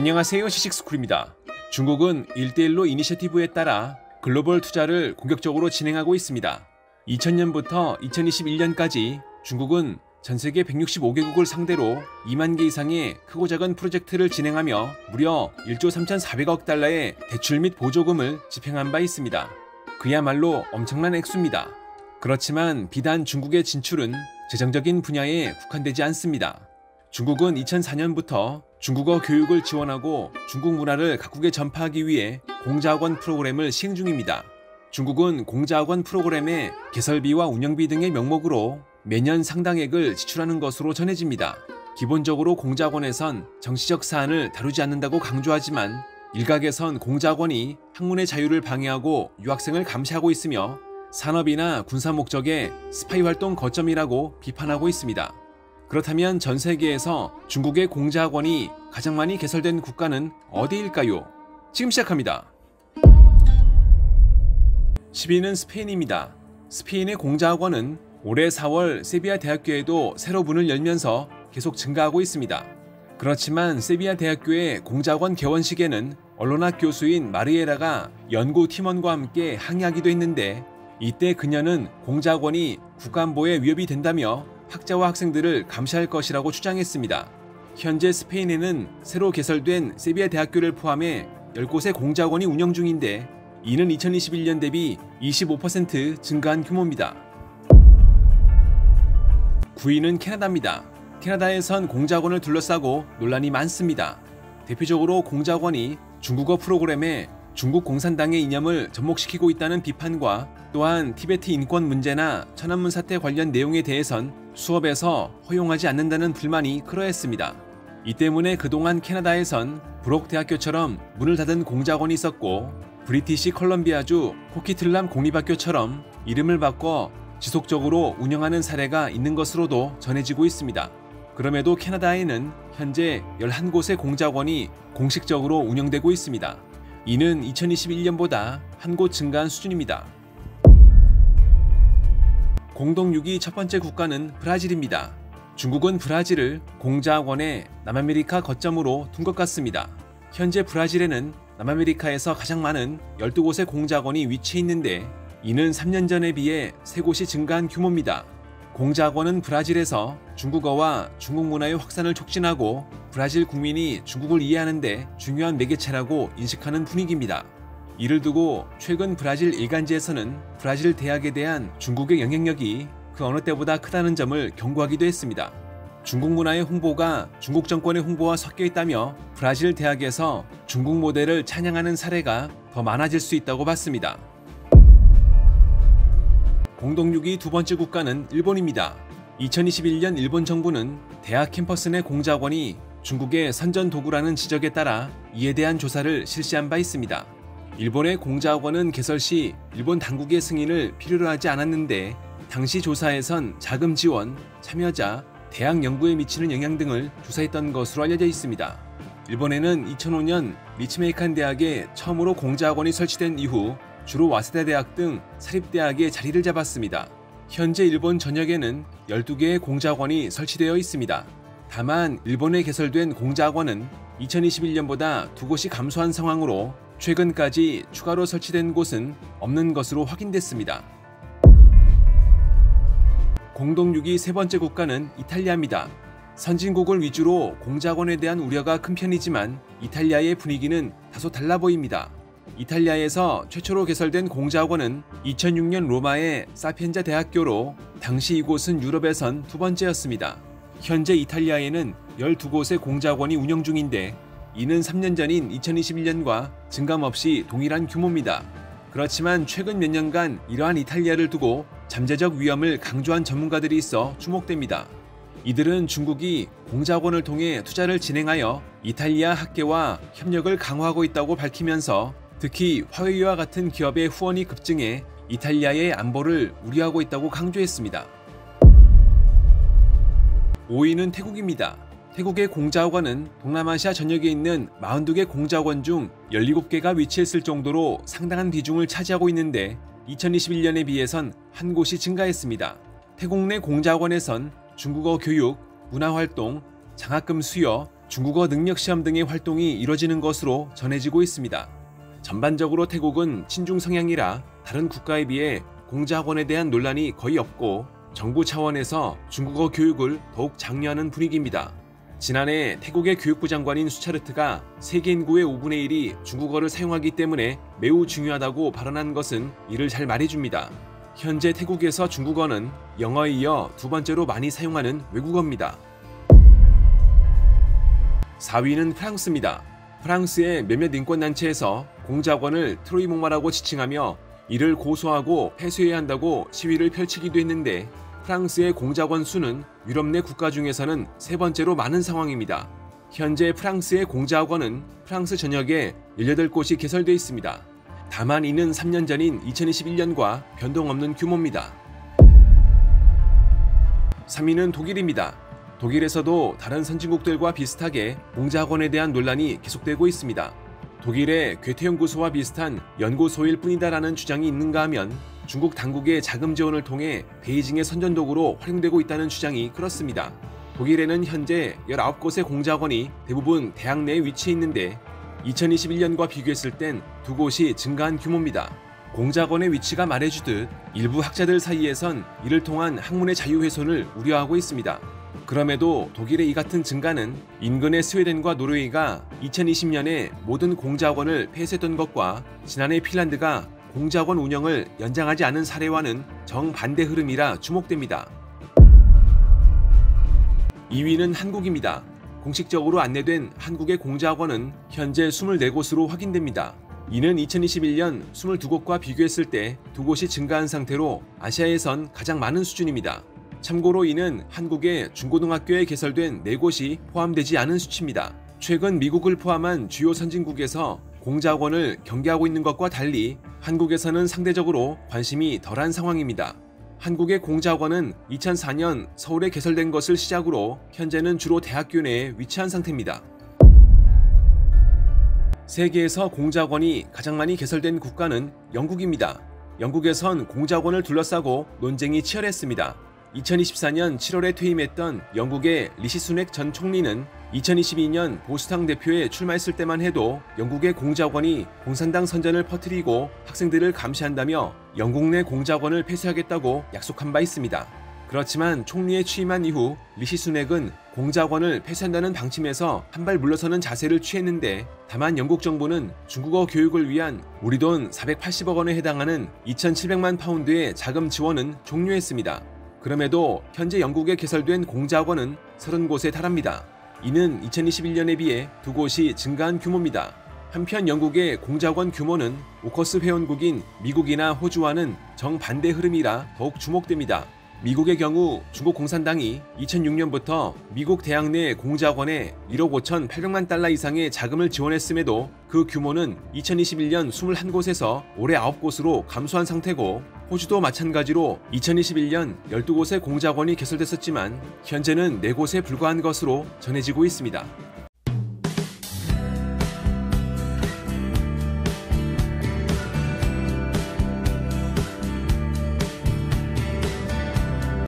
안녕하세요, 지식스쿨입니다. 중국은 일대일로 이니셔티브에 따라 글로벌 투자를 공격적으로 진행하고 있습니다. 2000년부터 2021년까지 중국은 전세계 165개국을 상대로 2만 개 이상의 크고 작은 프로젝트를 진행하며 무려 1조 3,400억 달러의 대출 및 보조금을 집행한 바 있습니다. 그야말로 엄청난 액수입니다. 그렇지만 비단 중국의 진출은 재정적인 분야에 국한되지 않습니다. 중국은 2004년부터 중국어 교육을 지원하고 중국 문화를 각국에 전파하기 위해 공자학원 프로그램을 시행 중입니다. 중국은 공자학원 프로그램의 개설비와 운영비 등의 명목으로 매년 상당액을 지출하는 것으로 전해집니다. 기본적으로 공자학원에선 정치적 사안을 다루지 않는다고 강조하지만 일각에선 공자학원이 학문의 자유를 방해하고 유학생을 감시하고 있으며 산업이나 군사 목적의 스파이 활동 거점이라고 비판하고 있습니다. 그렇다면 전 세계에서 중국의 공자학원이 가장 많이 개설된 국가는 어디일까요? 지금 시작합니다. 10위는 스페인입니다. 스페인의 공자학원은 올해 4월 세비야 대학교에도 새로 문을 열면서 계속 증가하고 있습니다. 그렇지만 세비야 대학교의 공자학원 개원식에는 언론학 교수인 마리에라가 연구팀원과 함께 항의하기도 했는데, 이때 그녀는 공자학원이 국가안보에 위협이 된다며 학자와 학생들을 감시할 것이라고 주장했습니다. 현재 스페인에는 새로 개설된 세비야 대학교를 포함해 10곳의 공자학원이 운영 중인데, 이는 2021년 대비 25% 증가한 규모입니다. 9위는 캐나다입니다. 캐나다에선 공자학원을 둘러싸고 논란이 많습니다. 대표적으로 공자학원이 중국어 프로그램에 중국 공산당의 이념을 접목시키고 있다는 비판과, 또한 티베트 인권 문제나 천안문 사태 관련 내용에 대해선 수업에서 허용하지 않는다는 불만이 크러했습니다. 이 때문에 그동안 캐나다에선 브록 대학교처럼 문을 닫은 공자학원이 있었고, 브리티시 컬럼비아주 코키틀람 공립학교처럼 이름을 바꿔 지속적으로 운영하는 사례가 있는 것으로도 전해지고 있습니다. 그럼에도 캐나다에는 현재 11곳의 공자학원이 공식적으로 운영되고 있습니다. 이는 2021년보다 한 곳 증가한 수준입니다. 공동 6위 첫 번째 국가는 브라질입니다. 중국은 브라질을 공자학원의 남아메리카 거점으로 둔 것 같습니다. 현재 브라질에는 남아메리카에서 가장 많은 12곳의 공자학원이 위치해 있는데, 이는 3년 전에 비해 3곳이 증가한 규모입니다. 공자학원은 브라질에서 중국어와 중국 문화의 확산을 촉진하고 브라질 국민이 중국을 이해하는 데 중요한 매개체라고 인식하는 분위기입니다. 이를 두고 최근 브라질 일간지에서는 브라질 대학에 대한 중국의 영향력이 그 어느 때보다 크다는 점을 경고하기도 했습니다. 중국 문화의 홍보가 중국 정권의 홍보와 섞여 있다며 브라질 대학에서 중국 모델을 찬양하는 사례가 더 많아질 수 있다고 봤습니다. 공동 6위 두 번째 국가는 일본입니다. 2021년 일본 정부는 대학 캠퍼스 내 공자학원이 중국의 선전도구라는 지적에 따라 이에 대한 조사를 실시한 바 있습니다. 일본의 공자학원은 개설 시 일본 당국의 승인을 필요로 하지 않았는데, 당시 조사에선 자금 지원, 참여자, 대학 연구에 미치는 영향 등을 조사했던 것으로 알려져 있습니다. 일본에는 2005년 리츠메이칸 대학에 처음으로 공자학원이 설치된 이후 주로 와세다 대학 등 사립대학에 자리를 잡았습니다. 현재 일본 전역에는 12개의 공자학원이 설치되어 있습니다. 다만 일본에 개설된 공자학원은 2021년보다 2곳이 감소한 상황으로 최근까지 추가로 설치된 곳은 없는 것으로 확인됐습니다. 공동 6위 세 번째 국가는 이탈리아입니다. 선진국을 위주로 공자학원에 대한 우려가 큰 편이지만 이탈리아의 분위기는 다소 달라 보입니다. 이탈리아에서 최초로 개설된 공자학원은 2006년 로마의 사피엔자 대학교로, 당시 이곳은 유럽에선 두 번째였습니다. 현재 이탈리아에는 12곳의 공자학원이 운영 중인데, 이는 3년 전인 2021년과 증감 없이 동일한 규모입니다. 그렇지만 최근 몇 년간 이러한 이탈리아를 두고 잠재적 위험을 강조한 전문가들이 있어 주목됩니다. 이들은 중국이 공자학원을 통해 투자를 진행하여 이탈리아 학계와 협력을 강화하고 있다고 밝히면서, 특히 화웨이와 같은 기업의 후원이 급증해 이탈리아의 안보를 우려하고 있다고 강조했습니다. 5위는 태국입니다. 태국의 공자학원은 동남아시아 전역에 있는 42개 공자학원 중 17개가 위치했을 정도로 상당한 비중을 차지하고 있는데, 2021년에 비해선 한 곳이 증가했습니다. 태국 내 공자학원에선 중국어 교육, 문화활동, 장학금 수여, 중국어 능력시험 등의 활동이 이뤄지는 것으로 전해지고 있습니다. 전반적으로 태국은 친중 성향이라 다른 국가에 비해 공자학원에 대한 논란이 거의 없고 정부 차원에서 중국어 교육을 더욱 장려하는 분위기입니다. 지난해 태국의 교육부 장관인 수차르트가 세계 인구의 5분의 1이 중국어를 사용하기 때문에 매우 중요하다고 발언한 것은 이를 잘 말해줍니다. 현재 태국에서 중국어는 영어에 이어 두 번째로 많이 사용하는 외국어입니다. 4위는 프랑스입니다. 프랑스의 몇몇 인권단체에서 공자학원을 트로이 목마라고 지칭하며 이를 고소하고 폐쇄해야 한다고 시위를 펼치기도 했는데 프랑스의 공자학원 수는 유럽 내 국가 중에서는 세 번째로 많은 상황입니다. 현재 프랑스의 공자학원은 프랑스 전역에 18곳이 개설돼 있습니다. 다만 이는 3년 전인 2021년과 변동 없는 규모입니다. 3위는 독일입니다. 독일에서도 다른 선진국들과 비슷하게 공자학원에 대한 논란이 계속되고 있습니다. 독일의 괴테연구소와 비슷한 연구소일 뿐이다라는 주장이 있는가 하면 중국 당국의 자금 지원을 통해 베이징의 선전도구로 활용되고 있다는 주장이 그렇습니다. 독일에는 현재 19곳의 공자학원이 대부분 대학 내에 위치해 있는데 2021년과 비교했을 땐 두 곳이 증가한 규모입니다. 공자학원의 위치가 말해주듯 일부 학자들 사이에선 이를 통한 학문의 자유훼손을 우려하고 있습니다. 그럼에도 독일의 이 같은 증가는 인근의 스웨덴과 노르웨이가 2020년에 모든 공자학원을 폐쇄했던 것과 지난해 핀란드가 공자학원 운영을 연장하지 않은 사례와는 정반대 흐름이라 주목됩니다. 2위는 한국입니다. 공식적으로 안내된 한국의 공자학원은 현재 24곳으로 확인됩니다. 이는 2021년 22곳과 비교했을 때 2곳이 증가한 상태로 아시아에선 가장 많은 수준입니다. 참고로 이는 한국의 중고등학교에 개설된 4곳이 포함되지 않은 수치입니다. 최근 미국을 포함한 주요 선진국에서 공자학원을 경계하고 있는 것과 달리 한국에서는 상대적으로 관심이 덜한 상황입니다. 한국의 공자학원은 2004년 서울에 개설된 것을 시작으로 현재는 주로 대학교 내에 위치한 상태입니다. 세계에서 공자학원이 가장 많이 개설된 국가는 영국입니다. 영국에선 공자학원을 둘러싸고 논쟁이 치열했습니다. 2024년 7월에 퇴임했던 영국의 리시 수넥 전 총리는 2022년 보수당 대표에 출마했을 때만 해도 영국의 공자학원이 공산당 선전을 퍼뜨리고 학생들을 감시한다며 영국 내 공자학원을 폐쇄하겠다고 약속한 바 있습니다. 그렇지만 총리에 취임한 이후 리시 수넥은 공자학원을 폐쇄한다는 방침에서 한 발 물러서는 자세를 취했는데 다만 영국 정부는 중국어 교육을 위한 우리 돈 480억 원에 해당하는 2,700만 파운드의 자금 지원은 종료했습니다. 그럼에도 현재 영국에 개설된 공자학원은 30곳에 달합니다. 이는 2021년에 비해 2곳이 증가한 규모입니다. 한편 영국의 공자학원 규모는 오커스 회원국인 미국이나 호주와는 정반대 흐름이라 더욱 주목됩니다. 미국의 경우 중국 공산당이 2006년부터 미국 대학 내 공자학원에 1억 5,800만 달러 이상의 자금을 지원했음에도 그 규모는 2021년 21곳에서 올해 9곳으로 감소한 상태고 호주도 마찬가지로 2021년 12곳의 공자학원이 개설됐었지만 현재는 4곳에 불과한 것으로 전해지고 있습니다.